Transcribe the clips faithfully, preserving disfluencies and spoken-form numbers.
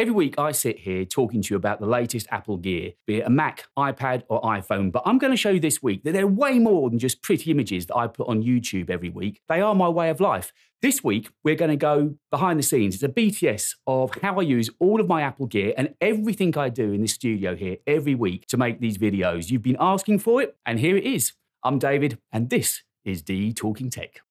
Every week I sit here talking to you about the latest Apple gear, be it a Mac, iPad or iPhone, but I'm going to show you this week that there are way more than just pretty images that I put on YouTube every week. They are my way of life. This week, we're going to go behind the scenes. It's a B T S of how I use all of my Apple gear and everything I do in this studio here every week to make these videos. You've been asking for it, and here it is. I'm David, and this is The Talking Tech.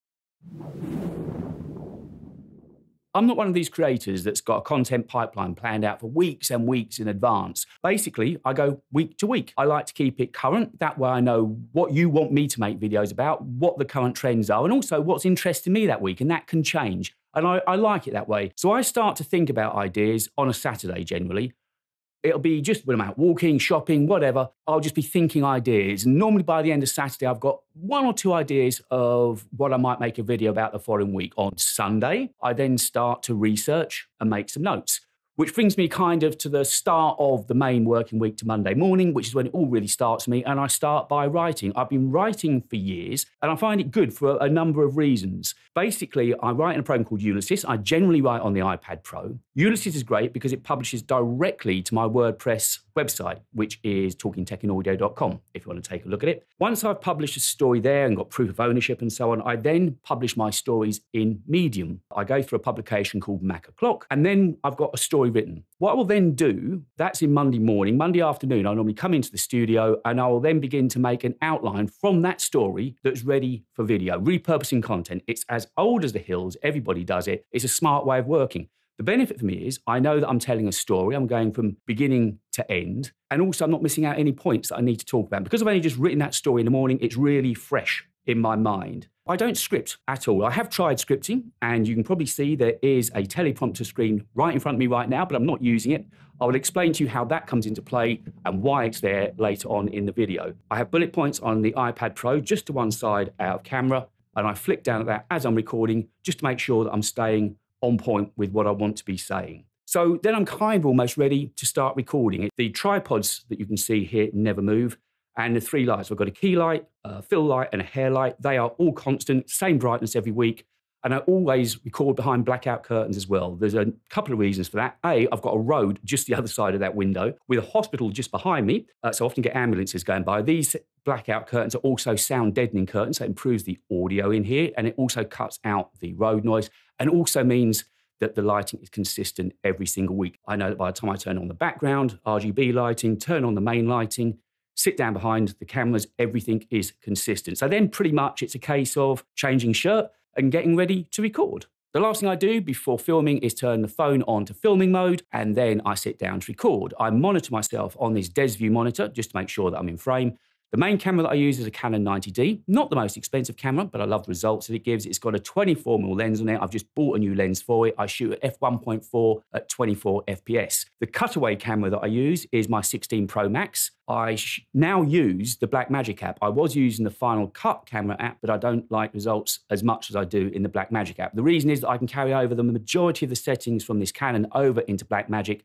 I'm not one of these creators that's got a content pipeline planned out for weeks and weeks in advance. Basically, I go week to week. I like to keep it current. That way I know what you want me to make videos about, what the current trends are, and also what's interesting me that week, and that can change. And I, I like it that way. So I start to think about ideas on a Saturday generally. It'll be just when I'm out walking, shopping, whatever, I'll just be thinking ideas. And normally by the end of Saturday, I've got one or two ideas of what I might make a video about the following week. On Sunday, I then start to research and make some notes, which brings me kind of to the start of the main working week to Monday morning, which is when it all really starts for me, and I start by writing. I've been writing for years, and I find it good for a, a number of reasons. Basically, I write in a program called Ulysses. I generally write on the iPad Pro. Ulysses is great because it publishes directly to my WordPress website, which is talking tech and audio dot com, if you want to take a look at it. Once I've published a story there and got proof of ownership and so on, I then publish my stories in Medium. I go through a publication called Mac O'Clock, and then I've got a story written. What I will then do, that's in Monday morning, Monday afternoon, I'll normally come into the studio and I will then begin to make an outline from that story that's ready for video, repurposing content. It's as old as the hills, everybody does it. It's a smart way of working. The benefit for me is I know that I'm telling a story, I'm going from beginning to end, and also I'm not missing out any points that I need to talk about. Because I've only just written that story in the morning, it's really fresh in my mind. I don't script at all. I have tried scripting, and you can probably see there is a teleprompter screen right in front of me right now, but I'm not using it. I will explain to you how that comes into play and why it's there later on in the video. I have bullet points on the iPad Pro just to one side out of camera, and I flick down at that as I'm recording just to make sure that I'm staying on point with what I want to be saying. So then I'm kind of almost ready to start recording. The tripods that you can see here never move. And the three lights, I've got a key light, a fill light and a hair light. They are all constant, same brightness every week. And I always record behind blackout curtains as well. There's a couple of reasons for that. A, I've got a road just the other side of that window with a hospital just behind me. Uh, so I often get ambulances going by. These blackout curtains are also sound deadening curtains. So it improves the audio in here, and it also cuts out the road noise, and also means that the lighting is consistent every single week. I know that by the time I turn on the background, R G B lighting, turn on the main lighting, sit down behind the cameras, everything is consistent. So then pretty much it's a case of changing shirt and getting ready to record. The last thing I do before filming is turn the phone on to filming mode, and then I sit down to record. I monitor myself on this Desview monitor just to make sure that I'm in frame. The main camera that I use is a Canon ninety D, not the most expensive camera, but I love the results that it gives. It's got a twenty-four millimeter lens on it. I've just bought a new lens for it. I shoot at f one point four at twenty-four F P S. The cutaway camera that I use is my sixteen Pro Max. I now use the Blackmagic app. I was using the Final Cut camera app, but I don't like results as much as I do in the Blackmagic app. The reason is that I can carry over the majority of the settings from this Canon over into Blackmagic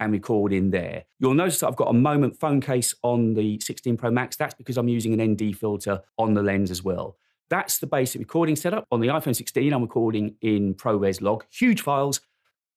and record in there. You'll notice that I've got a Moment phone case on the sixteen Pro Max. That's because I'm using an N D filter on the lens as well. That's the basic recording setup. On the iPhone sixteen, I'm recording in ProRes log, huge files,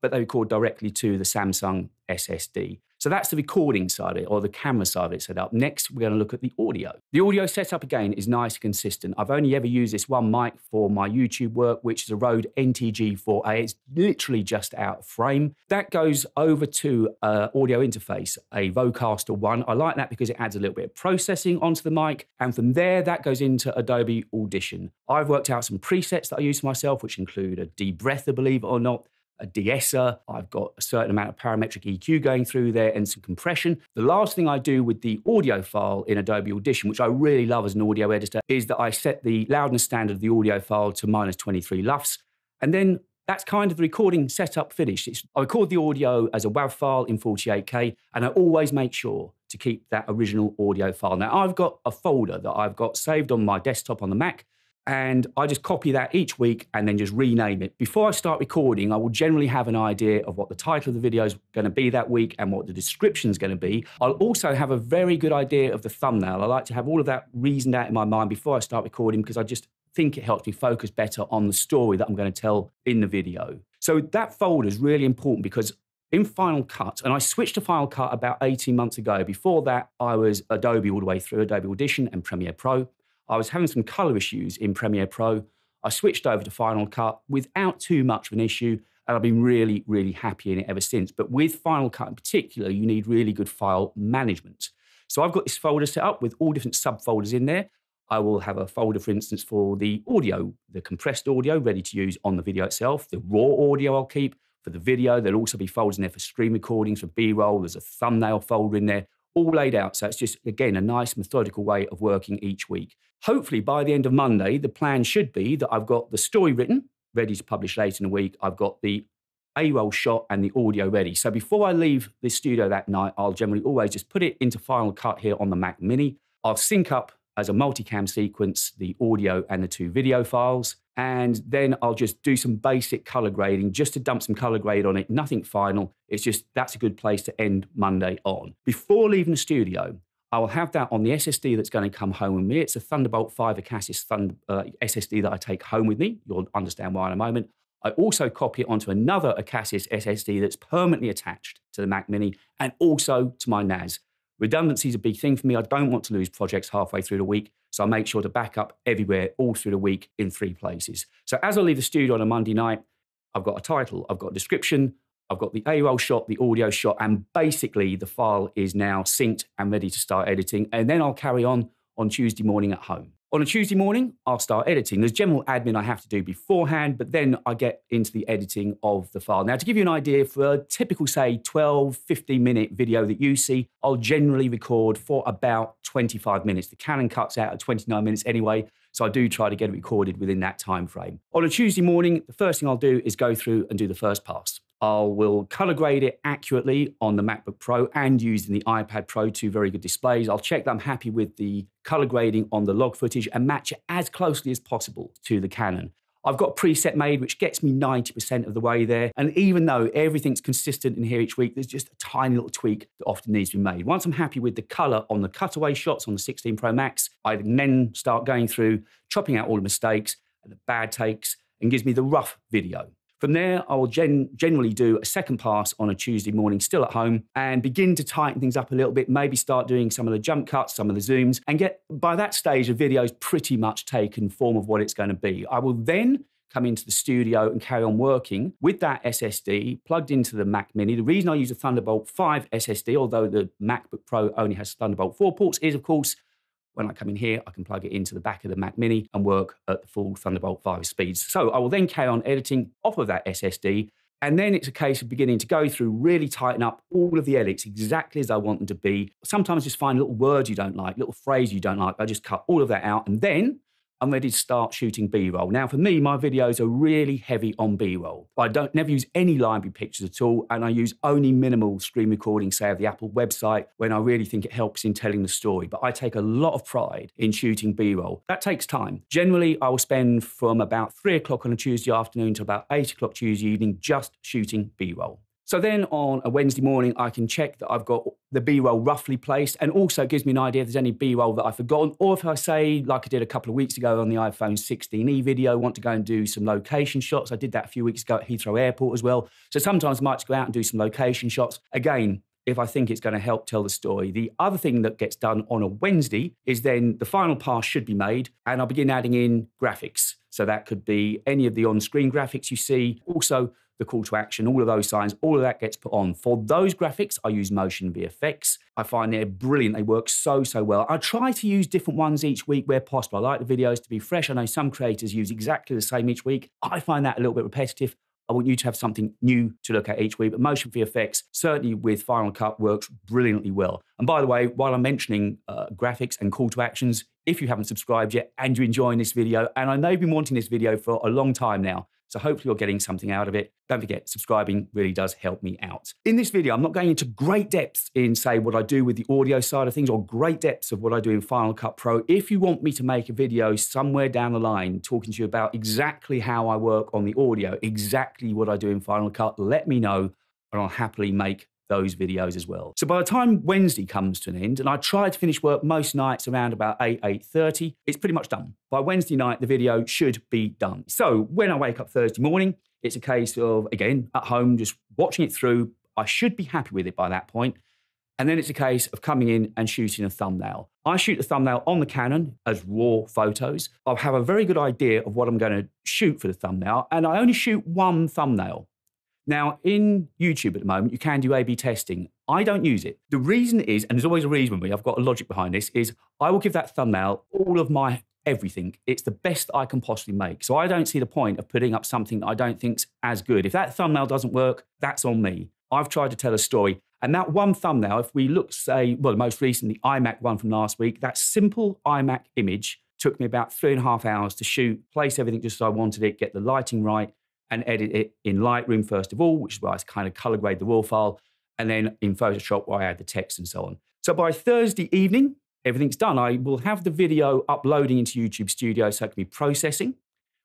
but they record directly to the Samsung S S D. So that's the recording side of it, or the camera side of it set up. Next, we're going to look at the audio. The audio setup, again, is nice and consistent. I've only ever used this one mic for my YouTube work, which is a Rode N T G four A. It's literally just out of frame. That goes over to an audio interface, a Vocaster One. I like that because it adds a little bit of processing onto the mic. And from there, that goes into Adobe Audition. I've worked out some presets that I use for myself, which include a debreather, believe it or not, a de-esser. I've got a certain amount of parametric E Q going through there and some compression. The last thing I do with the audio file in Adobe Audition, which I really love as an audio editor, is that I set the loudness standard of the audio file to minus twenty-three L U F F S. And then that's kind of the recording setup finished. It's, I record the audio as a W A V file in forty-eight K, and I always make sure to keep that original audio file. Now, I've got a folder that I've got saved on my desktop on the Mac, and I just copy that each week and then just rename it. Before I start recording, I will generally have an idea of what the title of the video is going to be that week and what the description is going to be. I'll also have a very good idea of the thumbnail. I like to have all of that reasoned out in my mind before I start recording, because I just think it helps me focus better on the story that I'm going to tell in the video. So that folder is really important, because in Final Cut, and I switched to Final Cut about eighteen months ago. Before that, I was Adobe all the way through, Adobe Audition and Premiere Pro. I was having some color issues in Premiere Pro. I switched over to Final Cut without too much of an issue, and I've been really, really happy in it ever since. But with Final Cut in particular, you need really good file management. So I've got this folder set up with all different subfolders in there. I will have a folder, for instance, for the audio, the compressed audio ready to use on the video itself. The raw audio I'll keep for the video. There'll also be folders in there for screen recordings, for B-roll. There's a thumbnail folder in there, all laid out. So it's just, again, a nice methodical way of working each week. Hopefully, by the end of Monday, the plan should be that I've got the story written, ready to publish later in the week. I've got the A-roll shot and the audio ready. So before I leave the studio that night, I'll generally always just put it into Final Cut here on the Mac Mini. I'll sync up as a multicam sequence, the audio and the two video files. And then I'll just do some basic color grading, just to dump some color grade on it, nothing final. It's just, that's a good place to end Monday on. Before leaving the studio, I will have that on the S S D that's going to come home with me. It's a Thunderbolt five Acasis Thunder, uh, S S D that I take home with me. You'll understand why in a moment. I also copy it onto another Acasis S S D that's permanently attached to the Mac Mini and also to my N A S. Redundancy is a big thing for me. I don't want to lose projects halfway through the week, so I make sure to back up everywhere all through the week in three places. So as I leave the studio on a Monday night, I've got a title, I've got a description, I've got the A-roll shot, the audio shot, and basically the file is now synced and ready to start editing. And then I'll carry on on Tuesday morning at home. On a Tuesday morning, I'll start editing. There's general admin I have to do beforehand, but then I get into the editing of the file. Now, to give you an idea, for a typical, say, twelve, fifteen-minute video that you see, I'll generally record for about twenty-five minutes. The Canon cuts out at twenty-nine minutes anyway, so I do try to get it recorded within that time frame. On a Tuesday morning, the first thing I'll do is go through and do the first pass. I will color grade it accurately on the MacBook Pro and using the iPad Pro, two very good displays. I'll check that I'm happy with the color grading on the log footage and match it as closely as possible to the Canon. I've got a preset made, which gets me ninety percent of the way there. And even though everything's consistent in here each week, there's just a tiny little tweak that often needs to be made. Once I'm happy with the color on the cutaway shots on the sixteen Pro Max, I then start going through, chopping out all the mistakes and the bad takes, and gives me the rough video. From there, I will gen generally do a second pass on a Tuesday morning, still at home, and begin to tighten things up a little bit, maybe start doing some of the jump cuts, some of the zooms, and get, by that stage, the video's pretty much taken form of what it's going to be. I will then come into the studio and carry on working with that S S D plugged into the Mac Mini. The reason I use a Thunderbolt five S S D, although the MacBook Pro only has Thunderbolt four ports, is, of course, when I come in here, I can plug it into the back of the Mac Mini and work at the full Thunderbolt five speeds. So I will then carry on editing off of that S S D. And then it's a case of beginning to go through, really tighten up all of the edits exactly as I want them to be. Sometimes just find little words you don't like, little phrases you don't like. I just cut all of that out. And then I'm ready to start shooting B-roll. Now, for me, my videos are really heavy on B-roll. I don't never use any library pictures at all. And I use only minimal screen recording, say, of the Apple website, when I really think it helps in telling the story. But I take a lot of pride in shooting B-roll. That takes time. Generally, I will spend from about three o'clock on a Tuesday afternoon to about eight o'clock Tuesday evening just shooting B-roll. So then on a Wednesday morning, I can check that I've got the B-roll roughly placed, and also gives me an idea if there's any B-roll that I've forgotten, or if I say, like I did a couple of weeks ago on the iPhone sixteen E video, want to go and do some location shots. I did that a few weeks ago at Heathrow Airport as well. So sometimes I might go out and do some location shots. Again, if I think it's going to help tell the story. The other thing that gets done on a Wednesday is then the final pass should be made, and I'll begin adding in graphics. So that could be any of the on-screen graphics you see. Also, the call to action, all of those signs, all of that gets put on. For those graphics, I use Motion V F X. I find they're brilliant. They work so, so well. I try to use different ones each week where possible. I like the videos to be fresh. I know some creators use exactly the same each week. I find that a little bit repetitive. I want you to have something new to look at each week. But Motion V F X, certainly with Final Cut, works brilliantly well. And by the way, while I'm mentioning uh, graphics and call to actions, if you haven't subscribed yet and you're enjoying this video, and I know you've been wanting this video for a long time now, so hopefully you're getting something out of it. Don't forget, subscribing really does help me out. In this video, I'm not going into great depths in, say, what I do with the audio side of things, or great depths of what I do in Final Cut Pro. If you want me to make a video somewhere down the line talking to you about exactly how I work on the audio, exactly what I do in Final Cut, let me know, and I'll happily make those videos as well. So by the time Wednesday comes to an end, and I try to finish work most nights around about eight, eight thirty, it's pretty much done. By Wednesday night, the video should be done. So when I wake up Thursday morning, it's a case of, again, at home, just watching it through. I should be happy with it by that point. And then it's a case of coming in and shooting a thumbnail. I shoot a thumbnail on the Canon as raw photos. I'll have a very good idea of what I'm going to shoot for the thumbnail, and I only shoot one thumbnail. Now, in YouTube at the moment, you can do A B testing. I don't use it. The reason is, and there's always a reason with me, I've got a logic behind this, is I will give that thumbnail all of my everything. It's the best I can possibly make. So I don't see the point of putting up something that I don't think's as good. If that thumbnail doesn't work, that's on me. I've tried to tell a story. And that one thumbnail, if we look, say, well, the most recent, the iMac one from last week, that simple iMac image took me about three and a half hours to shoot, place everything just as I wanted it, get the lighting right, and edit it in Lightroom first of all, which is where I kind of color grade the raw file, and then in Photoshop where I add the text and so on. So by Thursday evening, everything's done. I will have the video uploading into YouTube Studio so it can be processing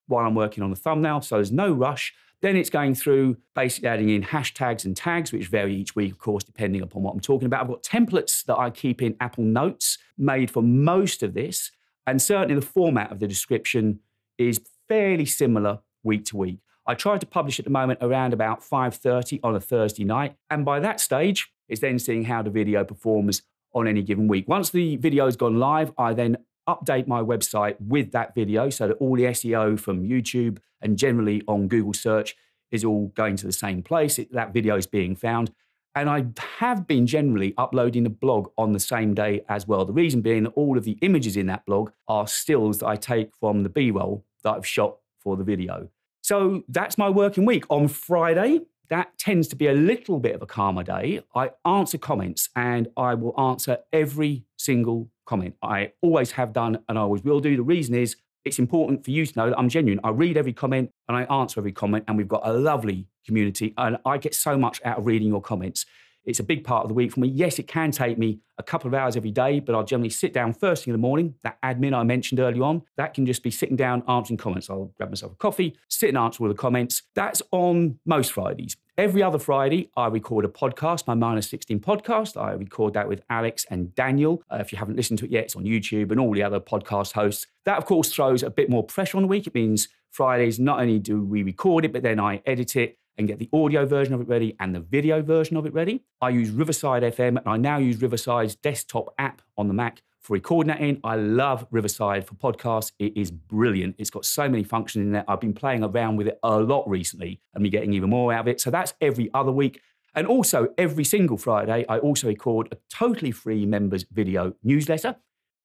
while I'm working on the thumbnail, so there's no rush. Then it's going through basically adding in hashtags and tags, which vary each week, of course, depending upon what I'm talking about. I've got templates that I keep in Apple Notes made for most of this, and certainly the format of the description is fairly similar week to week. I try to publish at the moment around about five thirty on a Thursday night, and by that stage, it's then seeing how the video performs on any given week. Once the video's gone live, I then update my website with that video so that all the S E O from YouTube and generally on Google search is all going to the same place. It, that video is being found. And I have been generally uploading the blog on the same day as well. The reason being that all of the images in that blog are stills that I take from the B-roll that I've shot for the video. So that's my working week. On Friday, that tends to be a little bit of a calmer day. I answer comments, and I will answer every single comment. I always have done and I always will do. The reason is it's important for you to know that I'm genuine. I read every comment and I answer every comment, and we've got a lovely community, and I get so much out of reading your comments. It's a big part of the week for me. Yes, it can take me a couple of hours every day, but I'll generally sit down first thing in the morning. That admin I mentioned earlier on, that can just be sitting down, answering comments. I'll grab myself a coffee, sit and answer all the comments. That's on most Fridays. Every other Friday, I record a podcast, my Minus sixteen podcast. I record that with Alex and Daniel. Uh, if you haven't listened to it yet, it's on YouTube and all the other podcast hosts. That, of course, throws a bit more pressure on the week. It means Fridays, not only do we record it, but then I edit it and get the audio version of it ready and the video version of it ready. I use Riverside F M, and I now use Riverside's desktop app on the Mac for recording that in. I love Riverside for podcasts. It is brilliant. It's got so many functions in there. I've been playing around with it a lot recently and be getting even more out of it. So that's every other week. And also every single Friday, I also record a totally free members video newsletter.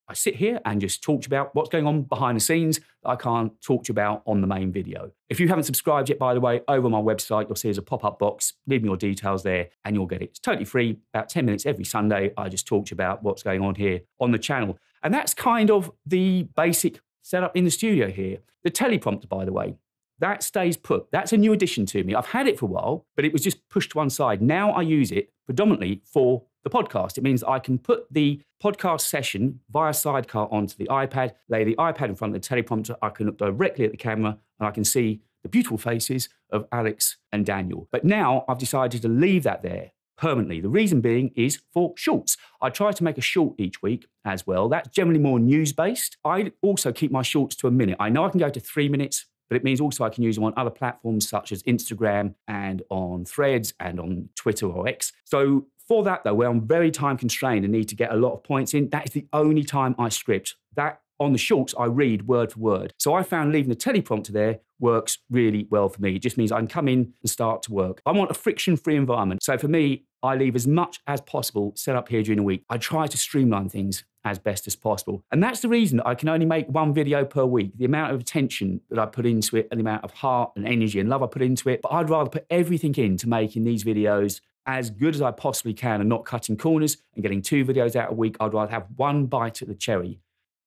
I sit here and just talk to you about what's going on behind the scenes that I can't talk to you about on the main video. If you haven't subscribed yet, by the way, over my website, you'll see there's a pop-up box. Leave me your details there and you'll get it. It's totally free, about ten minutes every Sunday. I just talk to you about what's going on here on the channel. And that's kind of the basic setup in the studio here. The teleprompter, by the way, that stays put. That's a new addition to me. I've had it for a while, but it was just pushed to one side. Now I use it predominantly for the podcast. It means I can put the podcast session via Sidecar onto the iPad, lay the iPad in front of the teleprompter, I can look directly at the camera, and I can see the beautiful faces of Alex and Daniel. But now I've decided to leave that there permanently. The reason being is for shorts. I try to make a short each week as well. That's generally more news-based. I also keep my shorts to a minute. I know I can go to three minutes, but it means also I can use them on other platforms such as Instagram and on Threads and on Twitter or X. So for that, though, where I'm very time constrained and need to get a lot of points in, that is the only time I script. That, on the shorts, I read word for word. So I found leaving the teleprompter there works really well for me. It just means I can come in and start to work. I want a friction-free environment. So for me, I leave as much as possible set up here during the week. I try to streamline things as best as possible. And that's the reason I can only make one video per week. The amount of attention that I put into it and the amount of heart and energy and love I put into it. But I'd rather put everything into making these videos as good as I possibly can and not cutting corners and getting two videos out a week. I'd rather have one bite at the cherry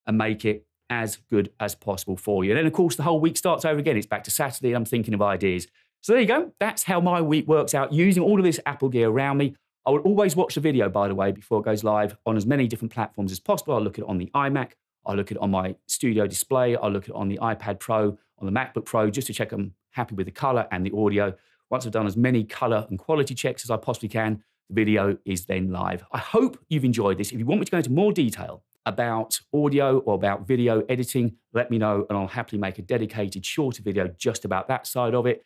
and make it as good as possible for you. And then, of course, the whole week starts over again. It's back to Saturday and I'm thinking of ideas. So there you go. That's how my week works out using all of this Apple gear around me. I will always watch the video, by the way, before it goes live on as many different platforms as possible. I'll look at it on the iMac. I'll look at it on my studio display. I'll look at it on the iPad Pro, on the MacBook Pro, just to check I'm happy with the color and the audio. Once I've done as many color and quality checks as I possibly can, the video is then live. I hope you've enjoyed this. If you want me to go into more detail about audio or about video editing, let me know and I'll happily make a dedicated shorter video just about that side of it.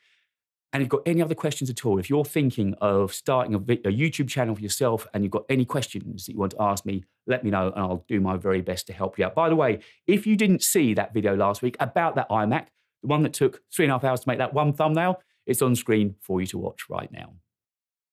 And if you've got any other questions at all, if you're thinking of starting a, a YouTube channel for yourself and you've got any questions that you want to ask me, let me know and I'll do my very best to help you out. By the way, if you didn't see that video last week about that iMac, the one that took three and a half hours to make that one thumbnail, it's on screen for you to watch right now.